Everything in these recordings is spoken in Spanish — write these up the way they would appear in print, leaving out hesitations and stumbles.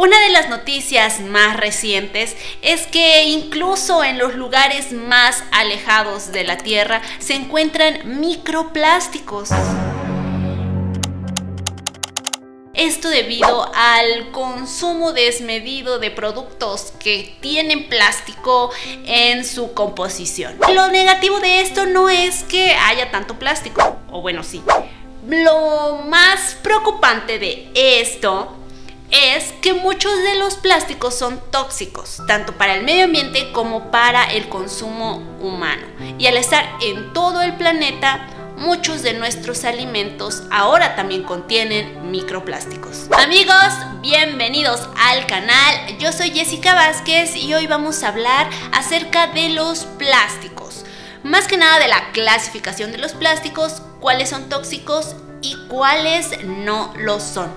Una de las noticias más recientes es que incluso en los lugares más alejados de la Tierra se encuentran microplásticos. Esto debido al consumo desmedido de productos que tienen plástico en su composición. Lo negativo de esto no es que haya tanto plástico, o bueno, sí. Lo más preocupante de esto es que muchos de los plásticos son tóxicos, tanto para el medio ambiente como para el consumo humano. Y al estar en todo el planeta, muchos de nuestros alimentos ahora también contienen microplásticos. Amigos, bienvenidos al canal. Yo soy Jessica Vázquez y hoy vamos a hablar acerca de los plásticos. Más que nada de la clasificación de los plásticos, cuáles son tóxicos y cuáles no lo son,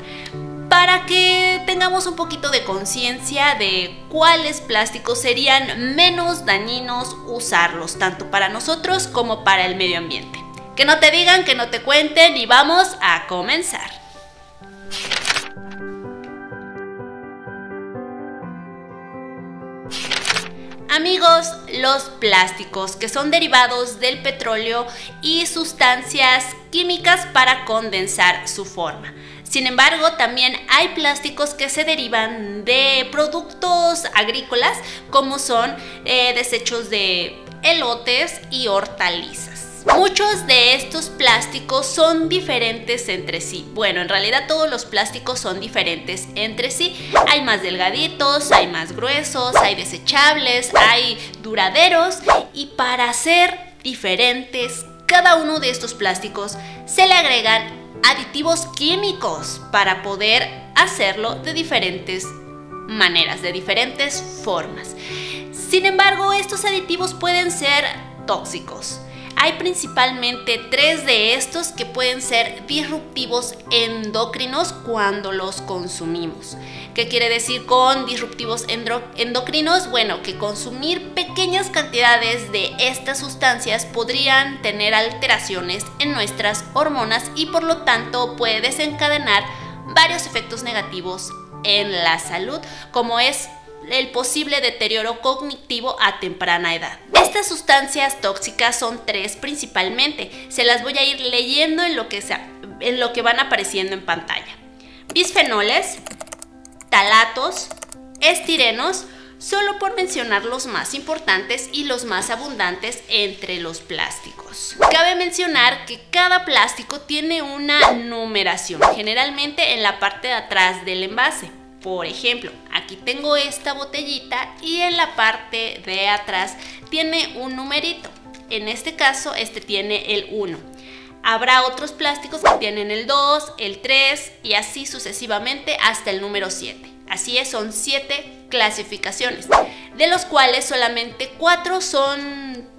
para que tengamos un poquito de conciencia de cuáles plásticos serían menos dañinos usarlos, tanto para nosotros como para el medio ambiente. Que no te digan, que no te cuenten, y vamos a comenzar. Amigos, los plásticos que son derivados del petróleo y sustancias químicas para condensar su forma. Sin embargo, también hay plásticos que se derivan de productos agrícolas, como son desechos de elotes y hortalizas. Muchos de estos plásticos son diferentes entre sí. Bueno, en realidad todos los plásticos son diferentes entre sí. Hay más delgaditos, hay más gruesos, hay desechables, hay duraderos, y para ser diferentes cada uno de estos plásticos se le agregan aditivos químicos para poder hacerlo de diferentes maneras, de diferentes formas. Sin embargo, estos aditivos pueden ser tóxicos. Hay principalmente tres de estos que pueden ser disruptivos endocrinos cuando los consumimos. ¿Qué quiere decir con disruptivos endocrinos? Bueno, que consumir pequeñas cantidades de estas sustancias podrían tener alteraciones en nuestras hormonas y por lo tanto puede desencadenar varios efectos negativos en la salud, como es el posible deterioro cognitivo a temprana edad. Estas sustancias tóxicas son tres principalmente. Se las voy a ir leyendo en lo que van apareciendo en pantalla. Bisfenoles, talatos, estirenos, solo por mencionar los más importantes y los más abundantes entre los plásticos. Cabe mencionar que cada plástico tiene una numeración, generalmente en la parte de atrás del envase. Por ejemplo, aquí tengo esta botellita y en la parte de atrás tiene un numerito. En este caso, este tiene el 1. Habrá otros plásticos que tienen el 2, el 3 y así sucesivamente hasta el número 7. Así es, son 7 clasificaciones, de los cuales solamente 4 son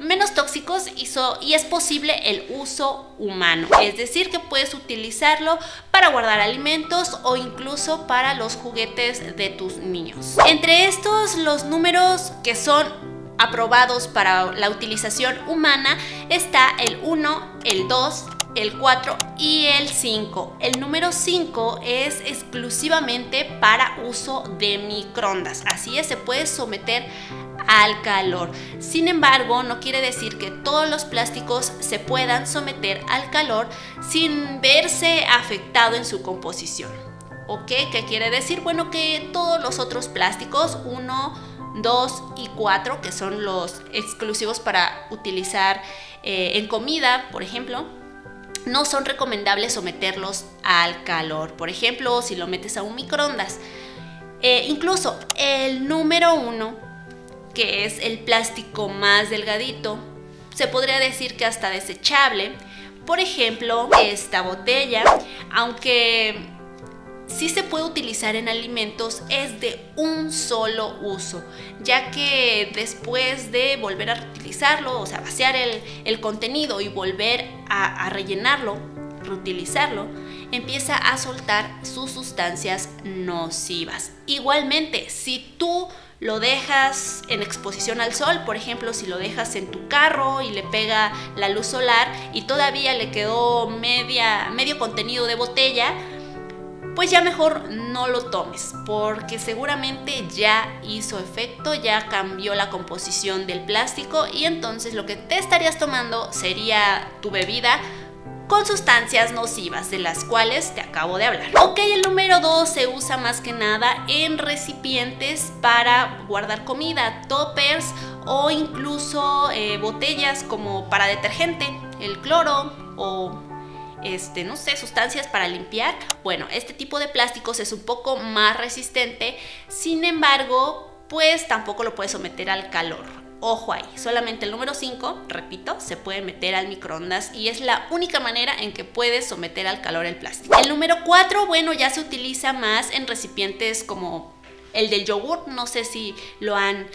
menos tóxicos y es posible el uso humano, es decir, que puedes utilizarlo para guardar alimentos o incluso para los juguetes de tus niños. Entre estos, los números que son aprobados para la utilización humana está el 1, el 2, el 4 y el 5. El número 5 es exclusivamente para uso de microondas, así es, se puede someter al calor. Sin embargo, no quiere decir que todos los plásticos se puedan someter al calor sin verse afectado en su composición. ¿Ok? ¿Qué quiere decir? Bueno, que todos los otros plásticos, 1, 2 y 4, que son los exclusivos para utilizar en comida, por ejemplo, no son recomendables someterlos al calor. Por ejemplo, si lo metes a un microondas. Incluso el número 1, que es el plástico más delgadito, se podría decir que hasta desechable. Por ejemplo, esta botella, aunque sí se puede utilizar en alimentos, es de un solo uso, ya que después de volver a reutilizarlo, o sea, vaciar el contenido y volver a rellenarlo, reutilizarlo, empieza a soltar sus sustancias nocivas. Igualmente, si tú lo dejas en exposición al sol, por ejemplo, si lo dejas en tu carro y le pega la luz solar y todavía le quedó medio contenido de botella, pues ya mejor no lo tomes, porque seguramente ya hizo efecto, ya cambió la composición del plástico y entonces lo que te estarías tomando sería tu bebida con sustancias nocivas, de las cuales te acabo de hablar. Ok, el número 2 se usa más que nada en recipientes para guardar comida, toppers o incluso botellas como para detergente, el cloro o... no sé, sustancias para limpiar. Bueno, este tipo de plásticos es un poco más resistente, sin embargo, pues tampoco lo puedes someter al calor. Ojo ahí, solamente el número 5, repito, se puede meter al microondas y es la única manera en que puedes someter al calor el plástico. El número 4, bueno, ya se utiliza más en recipientes como el del yogur, no sé si lo han...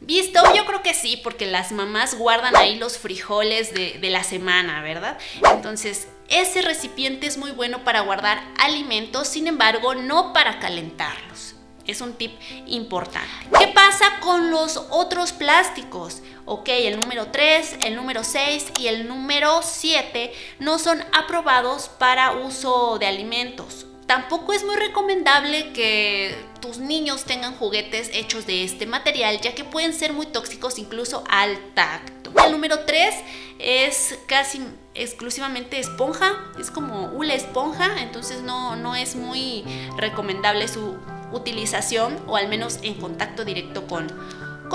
¿visto? Yo creo que sí, porque las mamás guardan ahí los frijoles de la semana, ¿verdad? Entonces, ese recipiente es muy bueno para guardar alimentos, sin embargo, no para calentarlos. Es un tip importante. ¿Qué pasa con los otros plásticos? Ok, el número 3, el número 6 y el número 7 no son aprobados para uso de alimentos. Tampoco es muy recomendable que tus niños tengan juguetes hechos de este material, ya que pueden ser muy tóxicos incluso al tacto. El número 3 es casi exclusivamente esponja, es como una esponja, entonces no es muy recomendable su utilización, o al menos en contacto directo con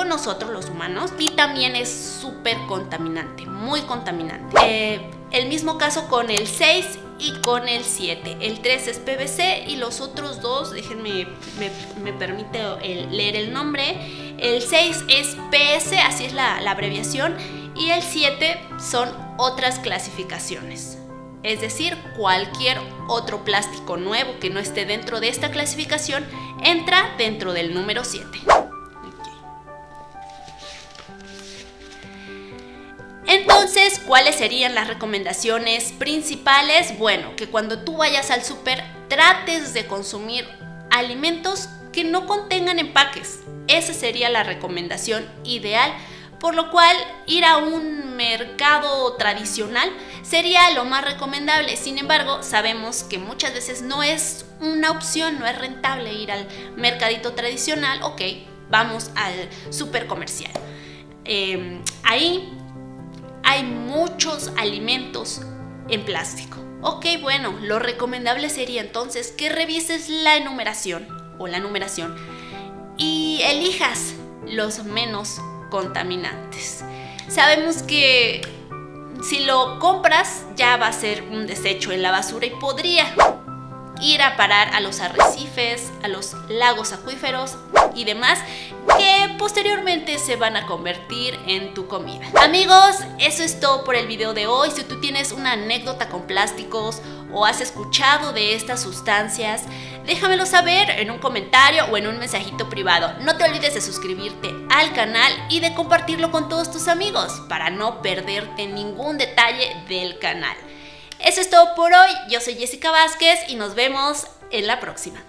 nosotros los humanos, y también es súper contaminante, muy contaminante. El mismo caso con el 6 y con el 7. El 3 es PVC y los otros dos, déjenme, me permite leer el nombre. El 6 es PS, así es la abreviación, y el 7 son otras clasificaciones. Es decir, cualquier otro plástico nuevo que no esté dentro de esta clasificación entra dentro del número 7. Entonces, ¿cuáles serían las recomendaciones principales? Bueno, que cuando tú vayas al súper trates de consumir alimentos que no contengan empaques. Esa sería la recomendación ideal, por lo cual ir a un mercado tradicional sería lo más recomendable. Sin embargo, sabemos que muchas veces no es una opción, no es rentable ir al mercadito tradicional. Ok, vamos al súper comercial. Ahí hay muchos alimentos en plástico. Ok, bueno, lo recomendable sería entonces que revises la enumeración o la numeración y elijas los menos contaminantes. Sabemos que si lo compras ya va a ser un desecho en la basura y podría ir a parar a los arrecifes, a los lagos acuíferos y demás, que posteriormente se van a convertir en tu comida. Amigos, eso es todo por el video de hoy. Si tú tienes una anécdota con plásticos o has escuchado de estas sustancias, déjamelo saber en un comentario o en un mensajito privado. No te olvides de suscribirte al canal y de compartirlo con todos tus amigos para no perderte ningún detalle del canal. Eso es todo por hoy. Yo soy Jessica Vázquez y nos vemos en la próxima.